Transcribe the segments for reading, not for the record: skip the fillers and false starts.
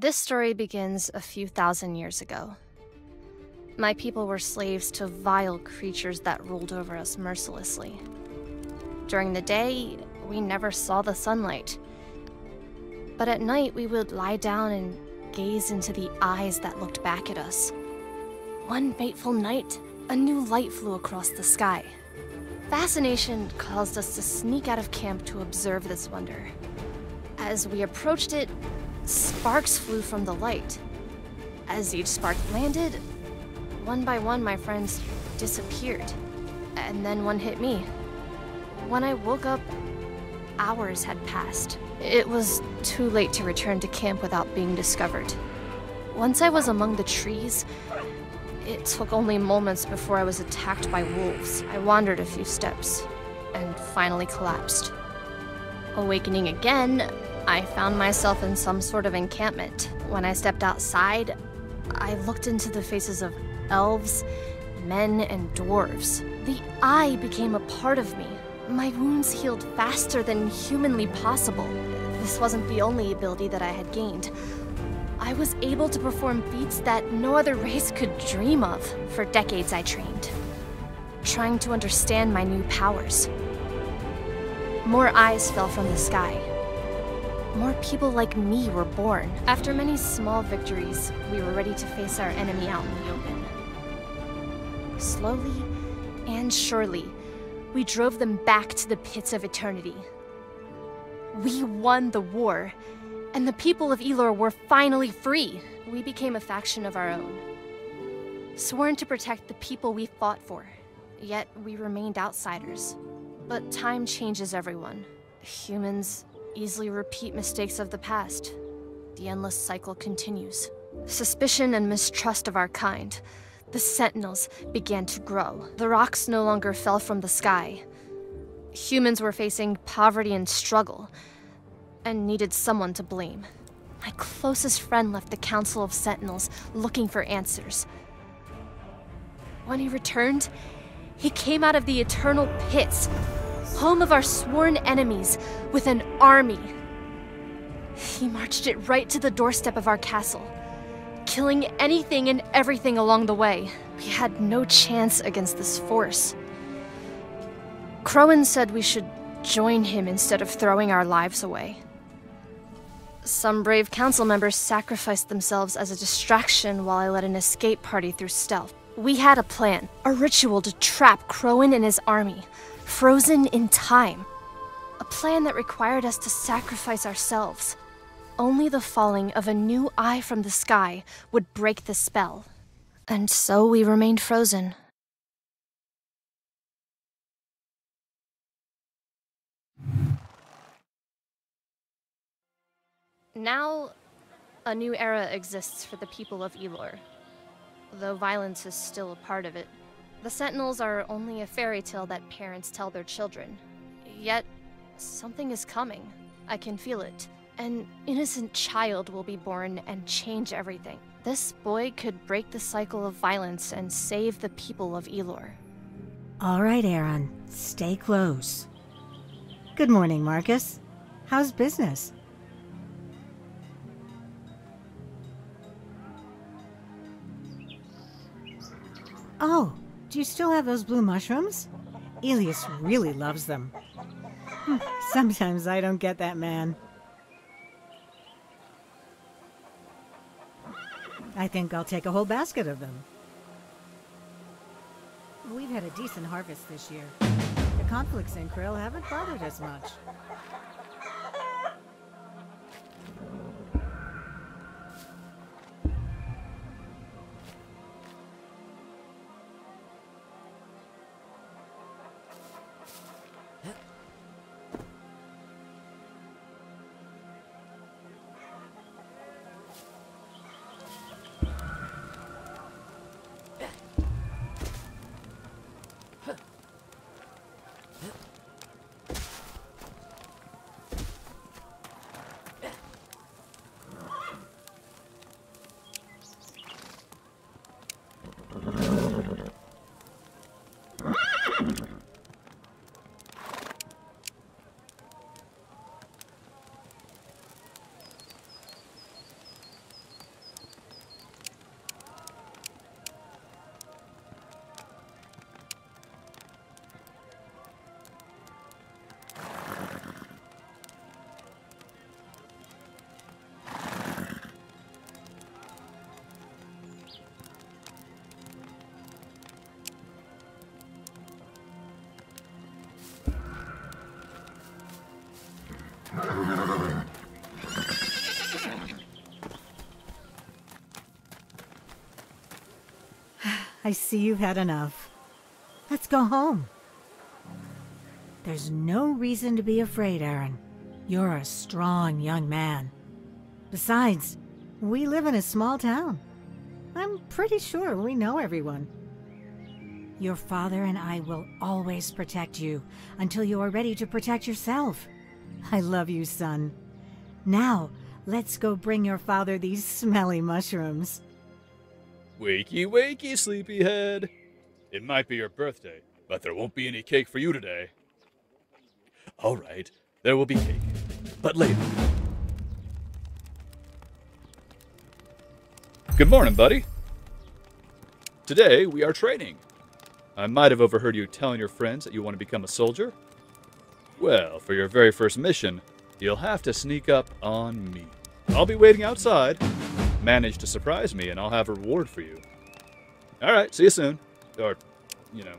This story begins a few thousand years ago. My people were slaves to vile creatures that ruled over us mercilessly. During the day, we never saw the sunlight. But at night, we would lie down and gaze into the eyes that looked back at us. One fateful night, a new light flew across the sky. Fascination caused us to sneak out of camp to observe this wonder. As we approached it, sparks flew from the light. As each spark landed, one by one my friends disappeared, and then one hit me. When I woke up, hours had passed. It was too late to return to camp without being discovered. Once I was among the trees, it took only moments before I was attacked by wolves. I wandered a few steps and finally collapsed. Awakening again, I found myself in some sort of encampment. When I stepped outside, I looked into the faces of elves, men, and dwarves. The eye became a part of me. My wounds healed faster than humanly possible. This wasn't the only ability that I had gained. I was able to perform feats that no other race could dream of. For decades I trained, trying to understand my new powers. More eyes fell from the sky. More people like me were born. After many small victories, we were ready to face our enemy out in the open. Slowly and surely, we drove them back to the pits of eternity. We won the war, and the people of Elor were finally free. We became a faction of our own, sworn to protect the people we fought for, yet we remained outsiders. But time changes everyone. Humans easily repeat mistakes of the past. The endless cycle continues. Suspicion and mistrust of our kind. The sentinels began to grow. The rocks no longer fell from the sky. Humans were facing poverty and struggle, and needed someone to blame. My closest friend left the Council of Sentinels looking for answers. When he returned, he came out of the Eternal Pits, home of our sworn enemies, with an army. He marched it right to the doorstep of our castle, killing anything and everything along the way. We had no chance against this force. Crowan said we should join him instead of throwing our lives away. Some brave council members sacrificed themselves as a distraction while I led an escape party through stealth. We had a plan, a ritual to trap Crowan and his army, frozen in time. A plan that required us to sacrifice ourselves. Only the falling of a new eye from the sky would break the spell. And so we remained frozen. Now, a new era exists for the people of Elor, though violence is still a part of it. The Sentinels are only a fairy tale that parents tell their children. Yet, something is coming. I can feel it. An innocent child will be born and change everything. This boy could break the cycle of violence and save the people of Elor. All right, Aaron. Stay close. Good morning, Marcus. How's business? Oh, do you still have those blue mushrooms? Elias really loves them. Sometimes I don't get that man. I think I'll take a whole basket of them. We've had a decent harvest this year. The conflicts in Krill haven't bothered us much. I see you've had enough. Let's go home. There's no reason to be afraid, Aaron. You're a strong young man. Besides, we live in a small town. I'm pretty sure we know everyone. Your father and I will always protect you until you are ready to protect yourself. I love you, son. Now, let's go bring your father these smelly mushrooms. Wakey, wakey, sleepyhead. It might be your birthday, but there won't be any cake for you today. All right, there will be cake, but later. Good morning, buddy. Today, we are training. I might have overheard you telling your friends that you want to become a soldier. Well, for your very first mission, you'll have to sneak up on me. I'll be waiting outside. Manage to surprise me, and I'll have a reward for you. All right, see you soon. Or, you know.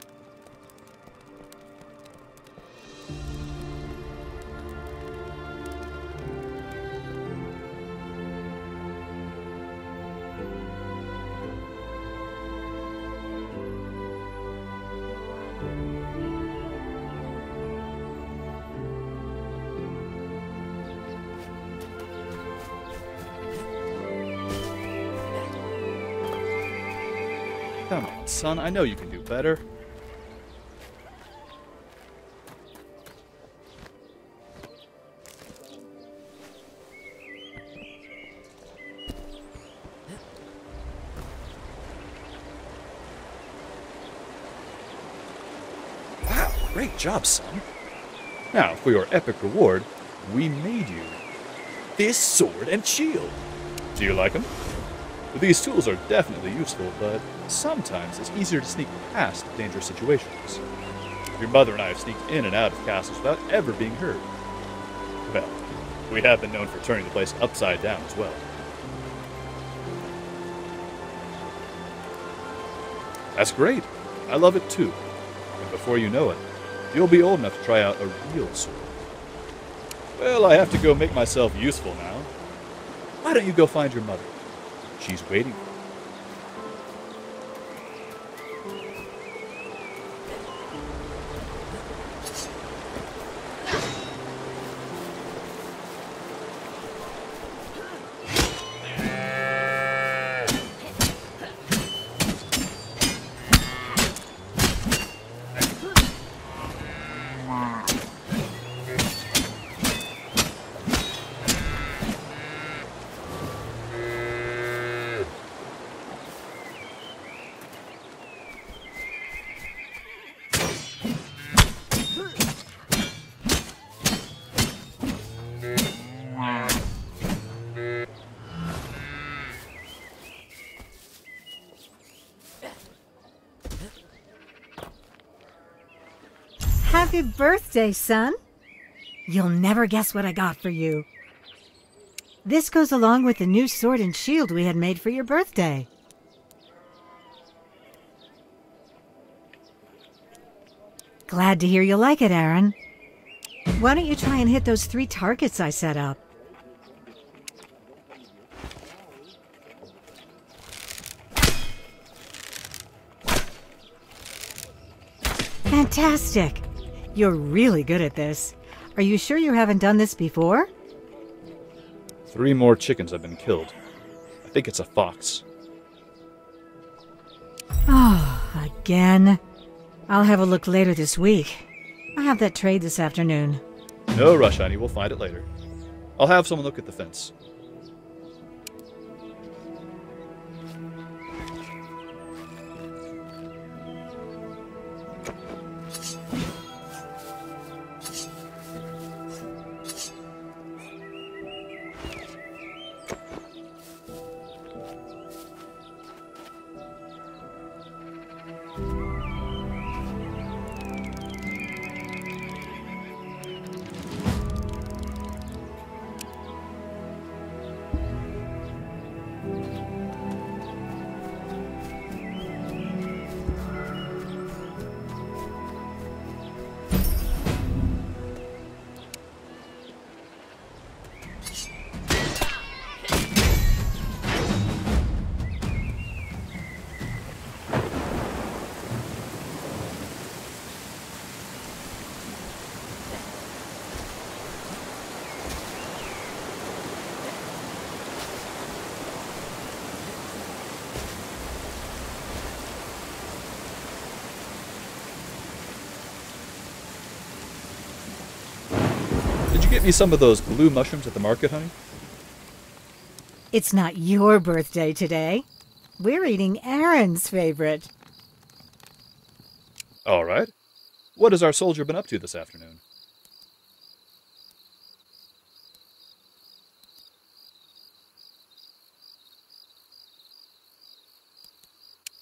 Come on, son, I know you can do better. Wow, great job, son. Now, for your epic reward, we made you this sword and shield. Do you like them? These tools are definitely useful, but sometimes it's easier to sneak past dangerous situations. Your mother and I have sneaked in and out of castles without ever being heard. Well, we have been known for turning the place upside down as well. That's great. I love it too. And before you know it, you'll be old enough to try out a real sword. Well, I have to go make myself useful now. Why don't you go find your mother? She's waiting. Happy birthday, son! You'll never guess what I got for you. This goes along with the new sword and shield we had made for your birthday. Glad to hear you like it, Aaron. Why don't you try and hit those 3 targets I set up? Fantastic! You're really good at this. Are you sure you haven't done this before? 3 more chickens have been killed. I think it's a fox. Oh, again? I'll have a look later this week. I have that trade this afternoon. No rush, honey. We'll find it later. I'll have someone look at the fence. get me some of those blue mushrooms at the market, honey? It's not your birthday today. We're eating Aaron's favorite. All right. What has our soldier been up to this afternoon?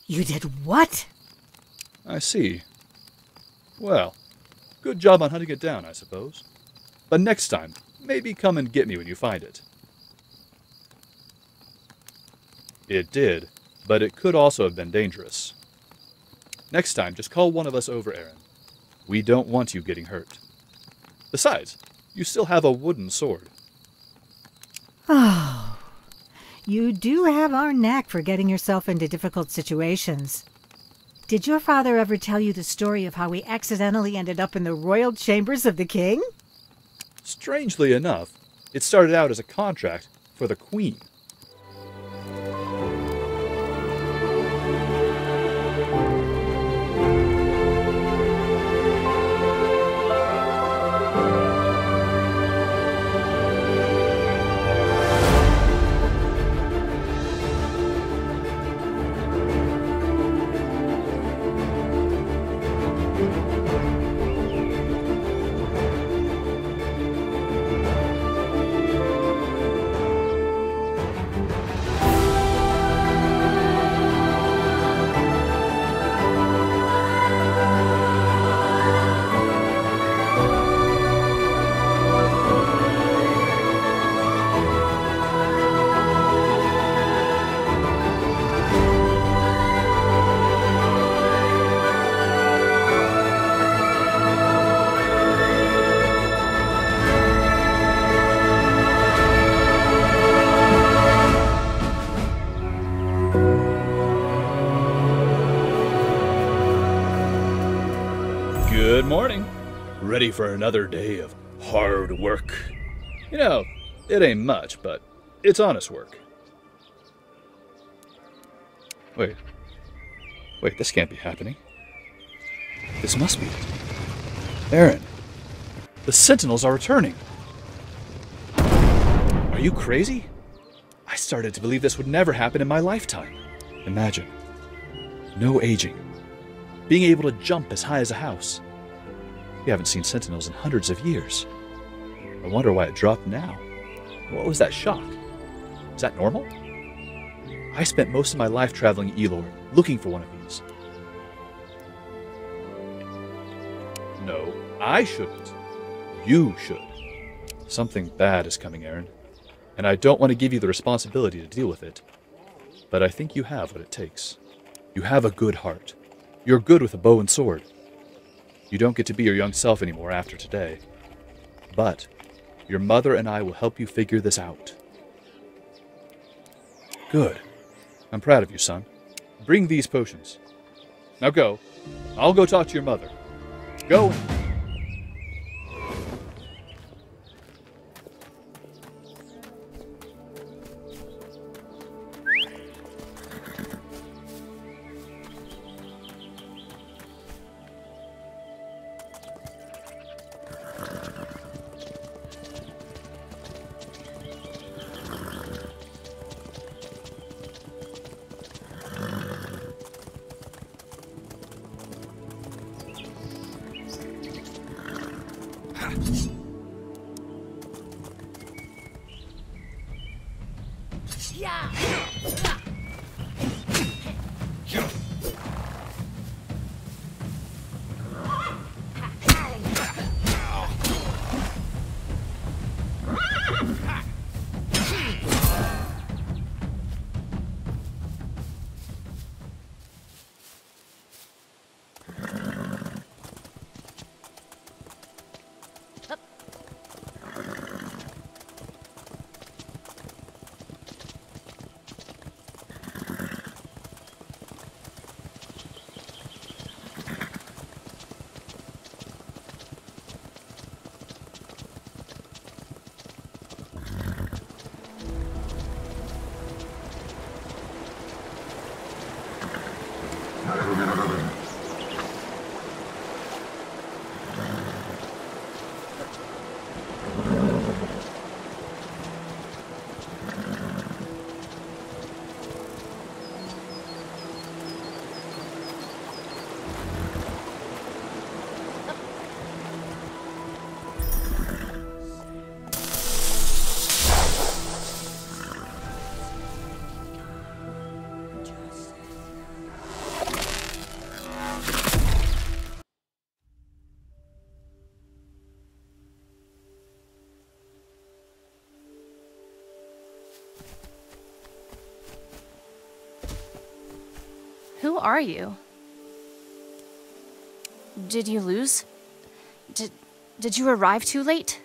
You did what? I see. Well, good job on hunting it down, I suppose. But next time, maybe come and get me when you find it. It did, but it could also have been dangerous. Next time, just call one of us over, Aaron. We don't want you getting hurt. Besides, you still have a wooden sword. Oh, you do have our knack for getting yourself into difficult situations. Did your father ever tell you the story of how we accidentally ended up in the royal chambers of the king? Strangely enough, it started out as a contract for the queen. Ready for another day of hard work. You know, it ain't much, but it's honest work. Wait, this can't be happening. This must be it. Aaron, the sentinels are returning. Are you crazy? I started to believe this would never happen in my lifetime. Imagine, no aging, being able to jump as high as a house. We haven't seen sentinels in hundreds of years. I wonder why it dropped now. What was that shock? Is that normal? I spent most of my life traveling Elor, looking for one of these. No, I shouldn't. You should. Something bad is coming, Aaron. And I don't want to give you the responsibility to deal with it. But I think you have what it takes. You have a good heart. You're good with a bow and sword. You don't get to be your young self anymore after today. But your mother and I will help you figure this out. Good. I'm proud of you, son. Bring these potions. Now go. I'll go talk to your mother. Go. Who are you? Did you lose? Did you arrive too late?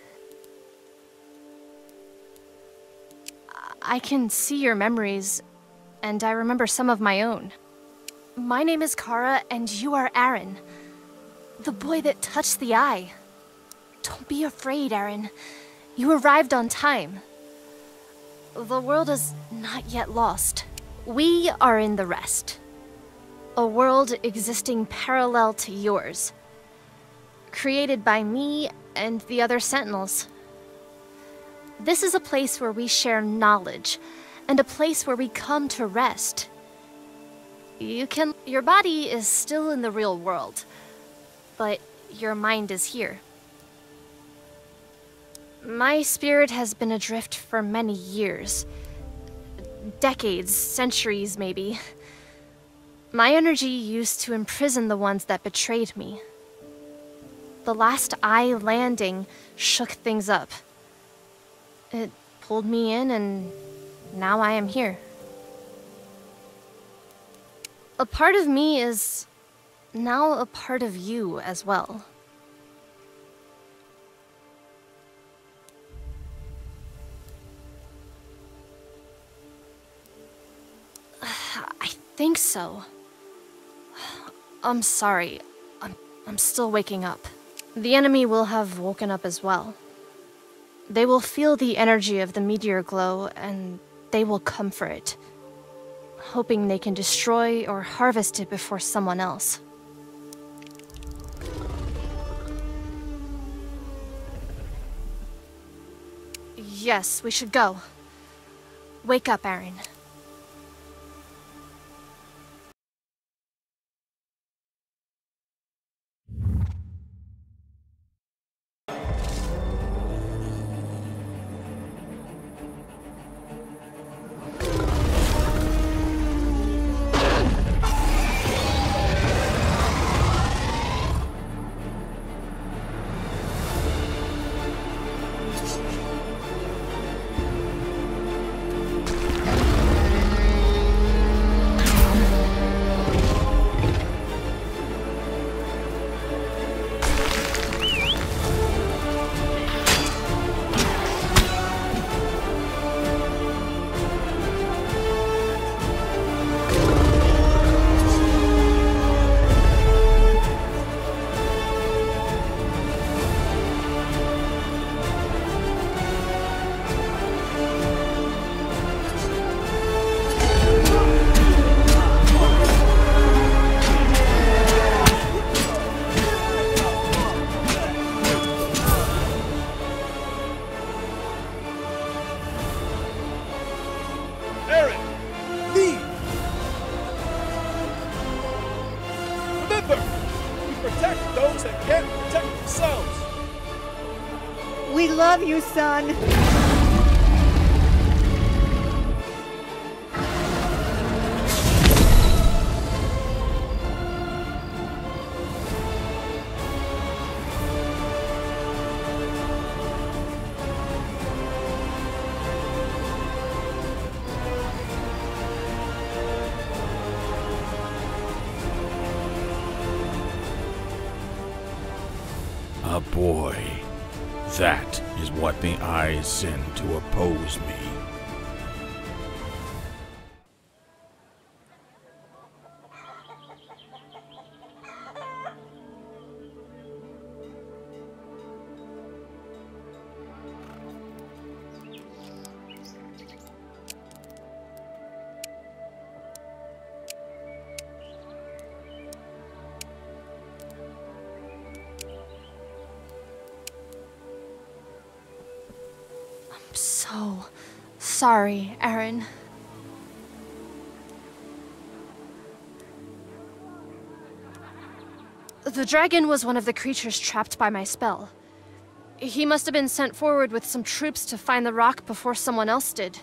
I can see your memories, and I remember some of my own. My name is Kara, and you are Aaron. The boy that touched the eye. Don't be afraid, Aaron. You arrived on time. The world is not yet lost. We are in the rest. A world existing parallel to yours. Created by me and the other Sentinels. This is a place where we share knowledge, and a place where we come to rest. Your body is still in the real world, but your mind is here. My spirit has been adrift for many years. Decades, centuries maybe. My energy used to imprison the ones that betrayed me. The last eye landing shook things up. It pulled me in, and now I am here. A part of me is now a part of you as well. I think so. I'm sorry. I'm still waking up. The enemy will have woken up as well. They will feel the energy of the meteor glow, and they will come for it, hoping they can destroy or harvest it before someone else. Yes, we should go. Wake up, Aaron. You, son. A boy. That is what the eye send to oppose me. So sorry, Aaron. The dragon was one of the creatures trapped by my spell. He must have been sent forward with some troops to find the rock before someone else did.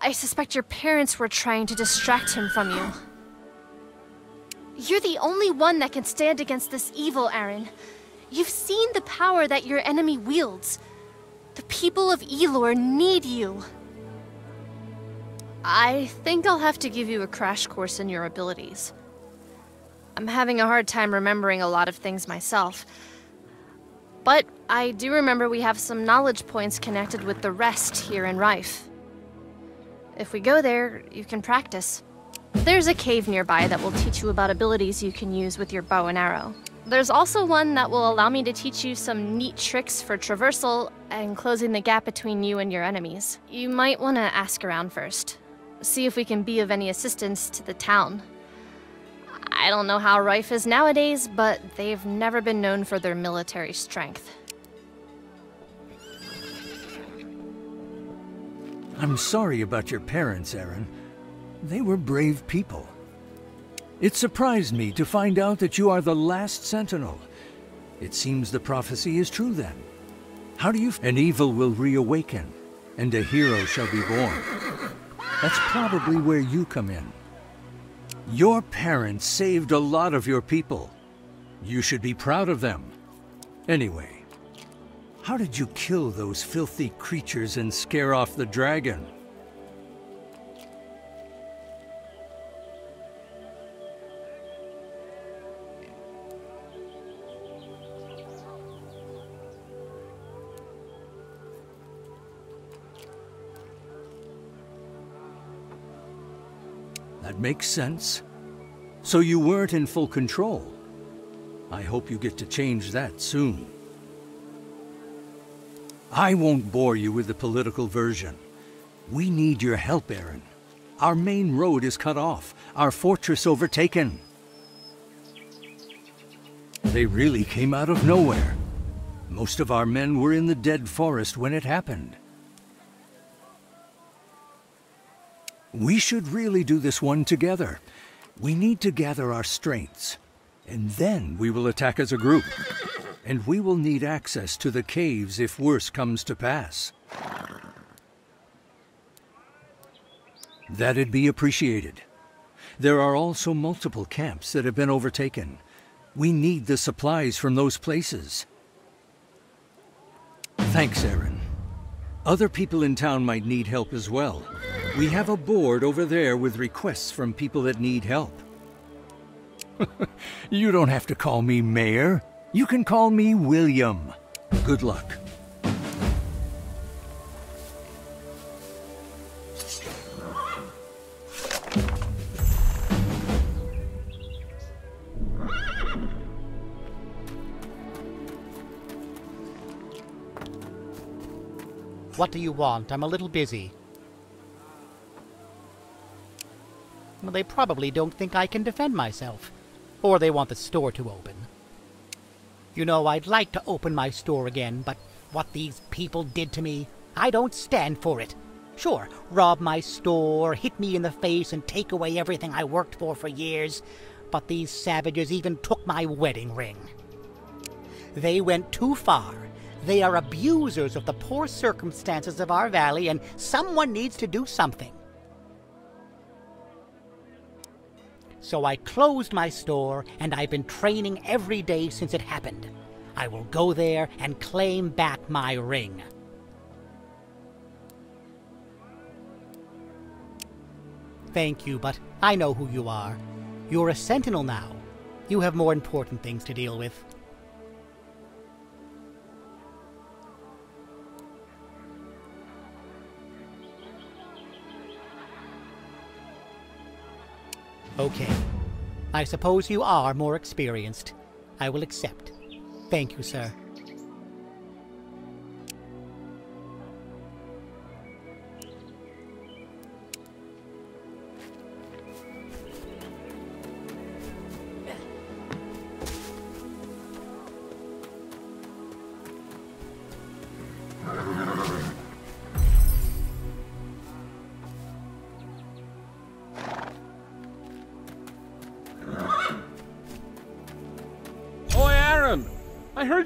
I suspect your parents were trying to distract him from you. You're the only one that can stand against this evil, Aaron. You've seen the power that your enemy wields. The people of Elor need you. I think I'll have to give you a crash course in your abilities. I'm having a hard time remembering a lot of things myself. But I do remember we have some knowledge points connected with the rest here in Rife. If we go there, you can practice. There's a cave nearby that will teach you about abilities you can use with your bow and arrow. There's also one that will allow me to teach you some neat tricks for traversal and closing the gap between you and your enemies. You might want to ask around first. See if we can be of any assistance to the town. I don't know how Rife is nowadays, but they've never been known for their military strength. I'm sorry about your parents, Aaron. They were brave people. It surprised me to find out that you are the last Sentinel. It seems the prophecy is true then. How do you... An evil will reawaken, and a hero shall be born. That's probably where you come in. Your parents saved a lot of your people. You should be proud of them. Anyway, how did you kill those filthy creatures and scare off the dragon? That makes sense. So you weren't in full control. I hope you get to change that soon. I won't bore you with the political version. We need your help, Aaron. Our main road is cut off, our fortress overtaken. They really came out of nowhere. Most of our men were in the dead forest when it happened. We should really do this one together. We need to gather our strengths, and then we will attack as a group. And we will need access to the caves if worse comes to pass. That'd be appreciated. There are also multiple camps that have been overtaken. We need the supplies from those places. Thanks, Aaron. Other people in town might need help as well. We have a board over there with requests from people that need help. You don't have to call me Mayor. You can call me William. Good luck. What do you want? I'm a little busy. Well, they probably don't think I can defend myself. Or they want the store to open. You know, I'd like to open my store again, but what these people did to me, I don't stand for it. Sure, rob my store, hit me in the face, and take away everything I worked for years, but these savages even took my wedding ring. They went too far. They are abusers of the poor circumstances of our valley, and someone needs to do something. So I closed my store, and I've been training every day since it happened. I will go there and claim back my ring. Thank you, but I know who you are. You're a sentinel now. You have more important things to deal with. Okay. I suppose you are more experienced. I will accept. Thank you, sir.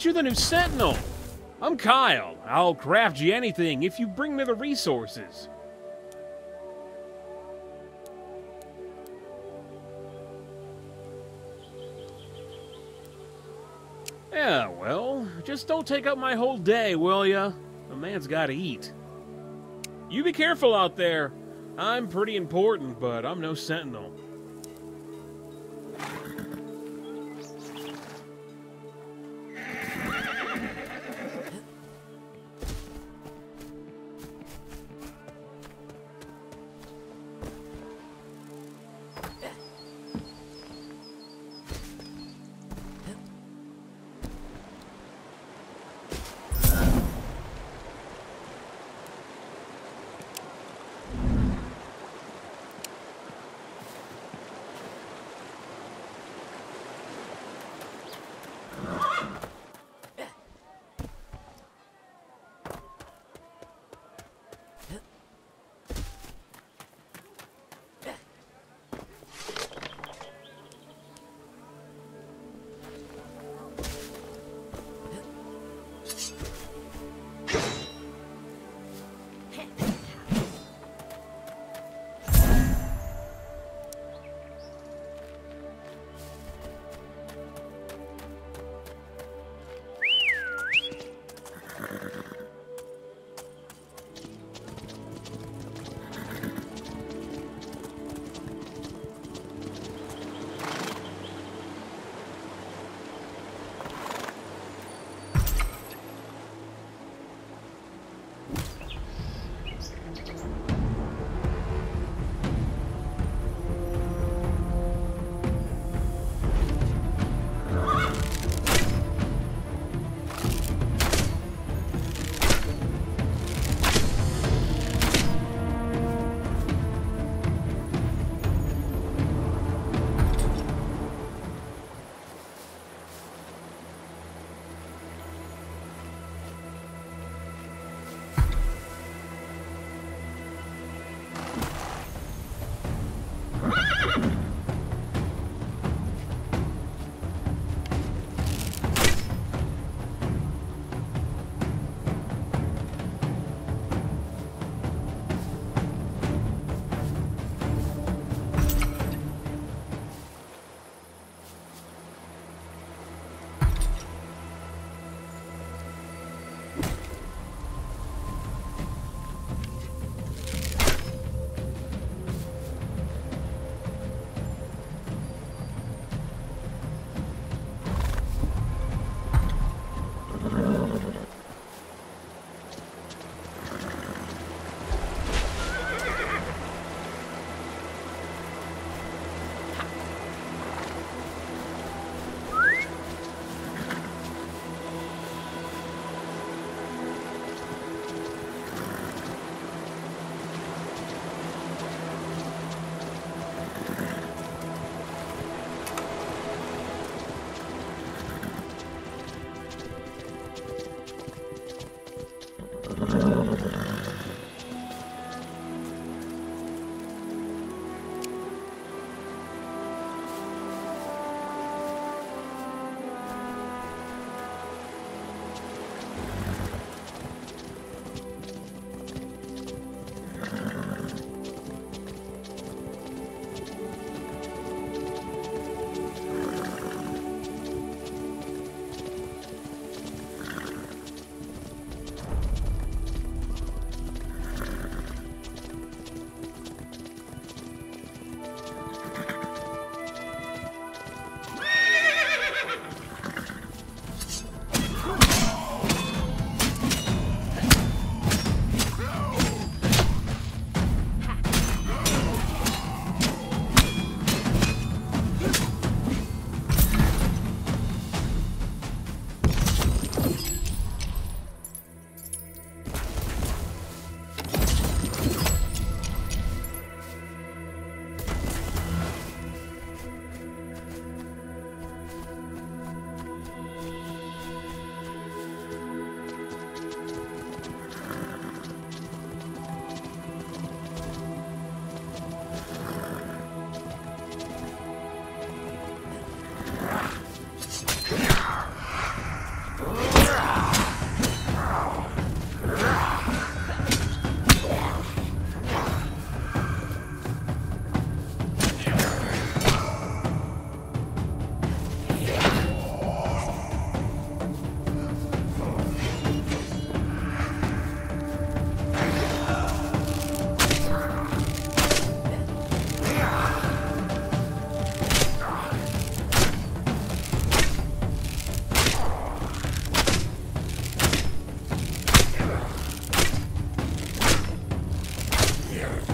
You're the new Sentinel. I'm Kyle. I'll craft you anything if you bring me the resources. Yeah, well, just don't take up my whole day, will ya? A man's gotta eat. You be careful out there. I'm pretty important, but I'm no sentinel. later.